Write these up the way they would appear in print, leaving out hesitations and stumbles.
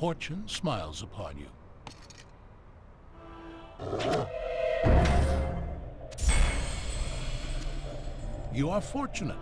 Fortune smiles upon you. You are fortunate.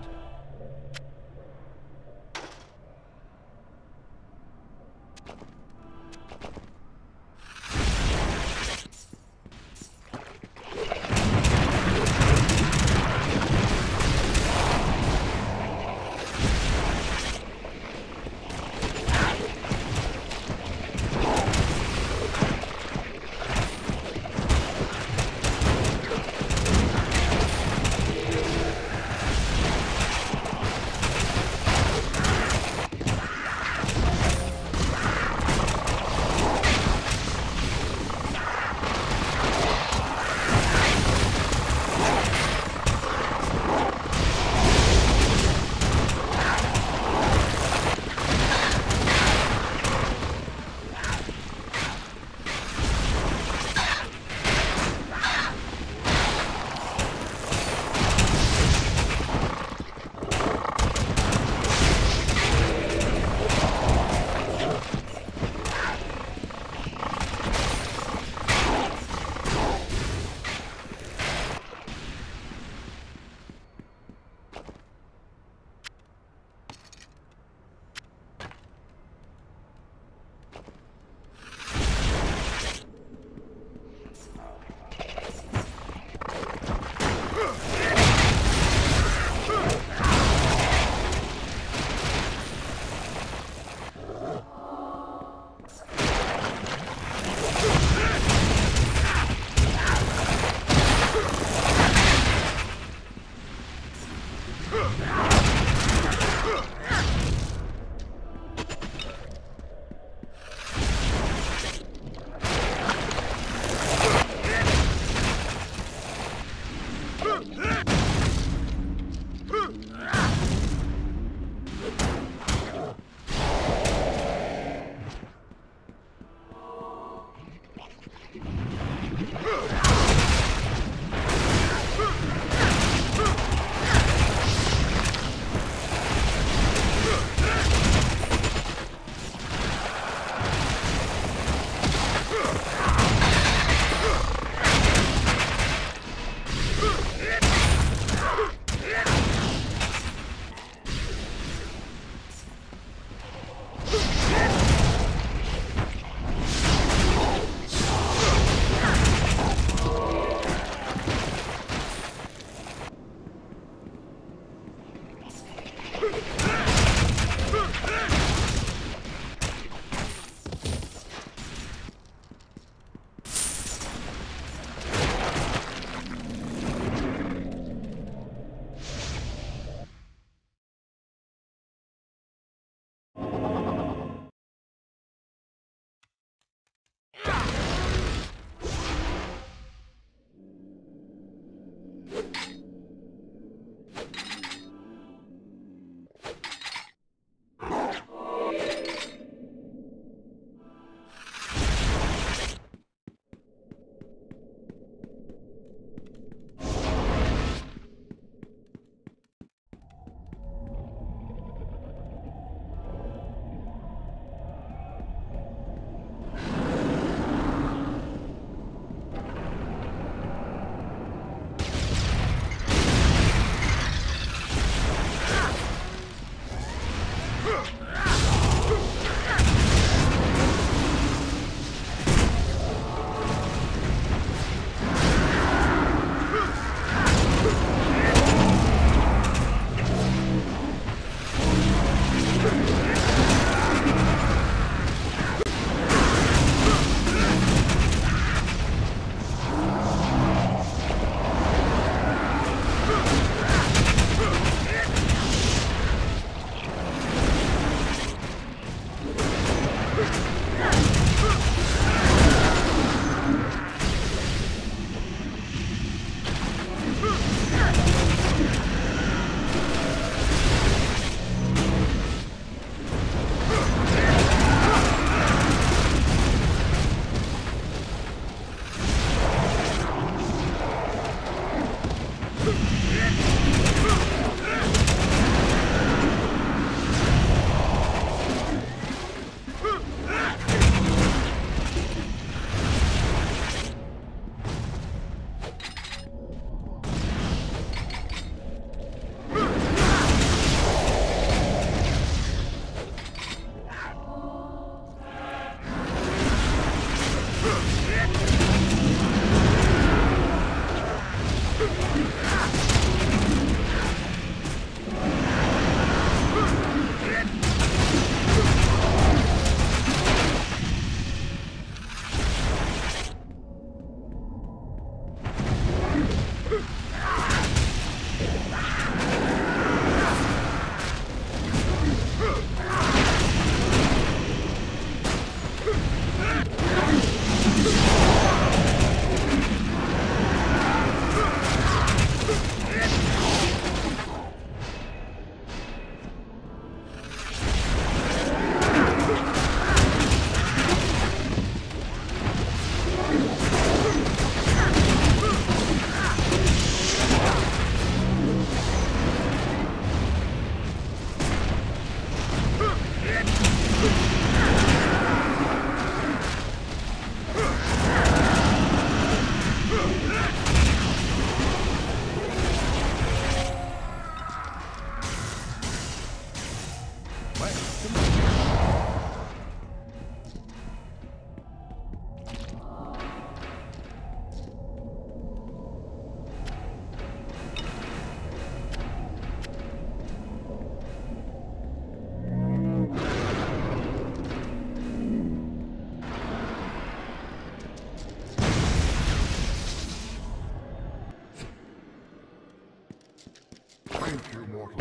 Thank you, mortals.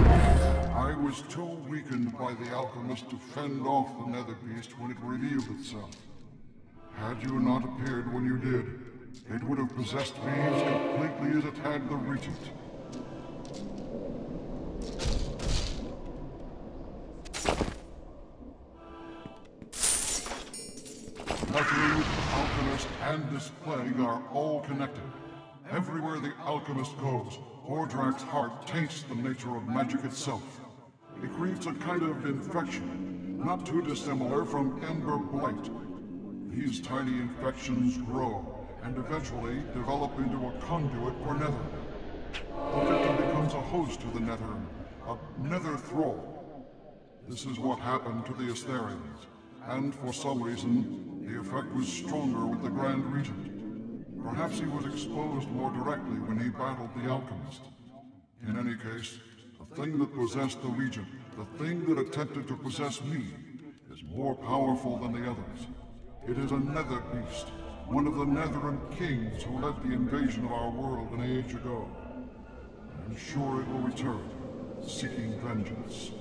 I was too weakened by the Alchemist to fend off the Nether Beast when it revealed itself. Had you not appeared when you did, it would have possessed me as completely as it had the Regent. Luckily, the Alchemist and this plague are all connected. Everywhere the Alchemist goes, Ordrak's heart taints the nature of magic itself. It creates a kind of infection, not too dissimilar from Ember Blight. These tiny infections grow, and eventually develop into a conduit for Nether. The victim becomes a host to the Netheran, a Nether Thrall. This is what happened to the Asterians, and for some reason, the effect was stronger with the Grand Regent. Perhaps he was exposed more directly when he battled the Alchemist. In any case, the thing that possessed the Regent, the thing that attempted to possess me, is more powerful than the others. It is a Nether Beast, one of the Netheran kings who led the invasion of our world an age ago. I'm sure it will return, seeking vengeance.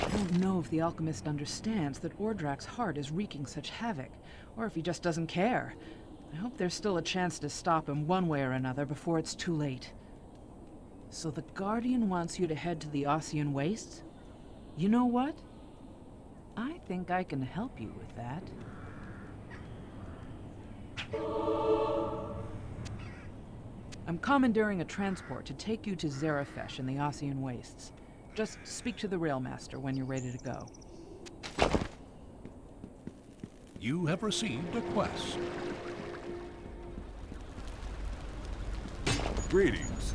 I don't know if the Alchemist understands that Ordrak's heart is wreaking such havoc, or if he just doesn't care. I hope there's still a chance to stop him one way or another before it's too late. So the Guardian wants you to head to the Ossian Wastes? You know what? I think I can help you with that. I'm commandeering a transport to take you to Zarephesh in the Ossian Wastes. Just speak to the Railmaster when you're ready to go. You have received a quest. Greetings.